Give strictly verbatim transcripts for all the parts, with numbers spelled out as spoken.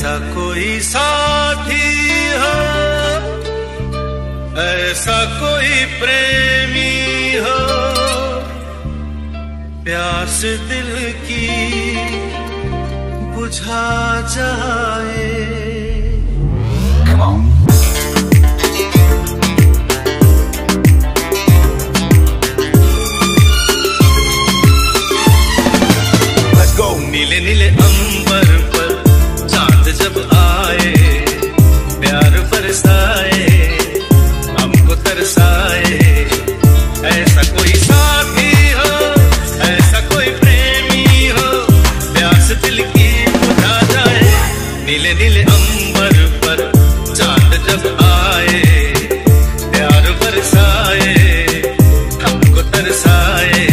ऐसा कोई साथी हो, ऐसा कोई प्रेमी हो, प्यास दिल की बुझा जाए। नीले नीले अंबर पर चांद जब आए, प्यार बरसाए, हमको तरसाए। ऐसा कोई साथी हो, ऐसा कोई प्रेमी हो, प्यास दिल की बुझा जाए। नीले नीले अंबर पर चांद जब आए, प्यार बरसाए, हमको तरसाए।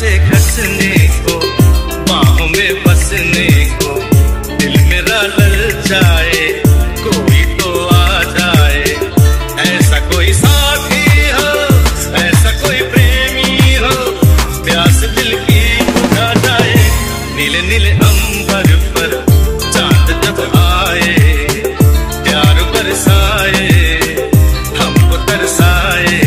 से घसने को, बाहों में बसने को, दिल मेरा ललचाए, कोई तो आ जाए। ऐसा कोई साथी हो, ऐसा कोई प्रेमी हो, प्यास दिल की बुझा जाए। नीले नीले अंबर पर चांद जब आए, प्यार बरसाए, हमको तरसाए।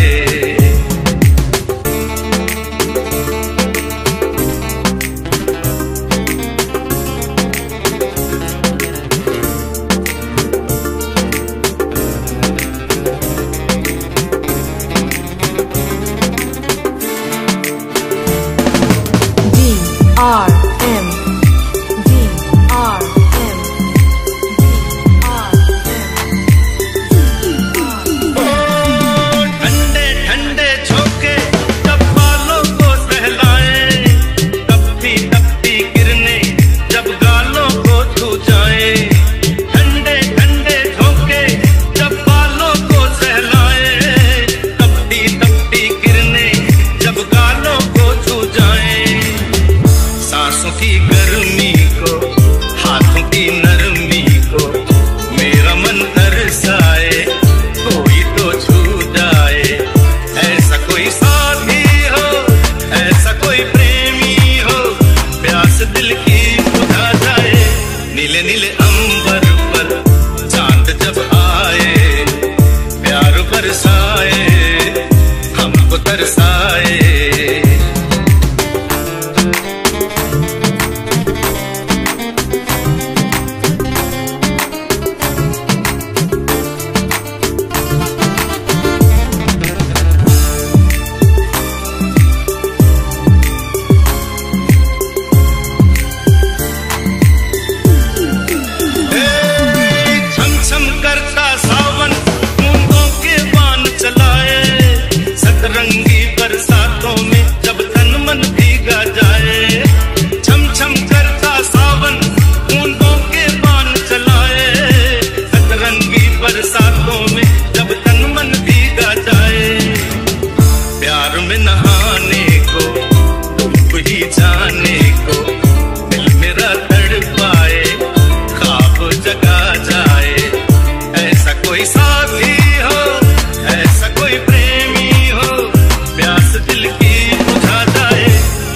R M D R M D R M। ठंडे ठंडे झोंके जब बालों को सहलाए, तपती तपती किरने जब गालों को छू जाए। ठंडे ठंडे झोंके जब बालों को सहलाए, तपती तपती किरने जब गालों को छू जाए। सांसों की गर्मी को, हाथों की नरमी को, मेरा मन तरसाए, कोई तो छू जाए। ऐसा कोई साथी हो, ऐसा कोई प्रेमी हो, प्यास दिल की बुझा जाए। नीले नीले अंबर पर चांद जब आए, प्यार बरसाए, हमको तरसाए।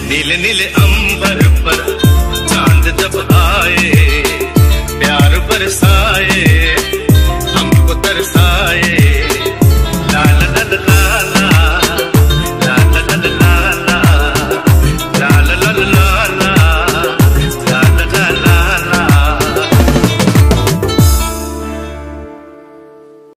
नीले नीले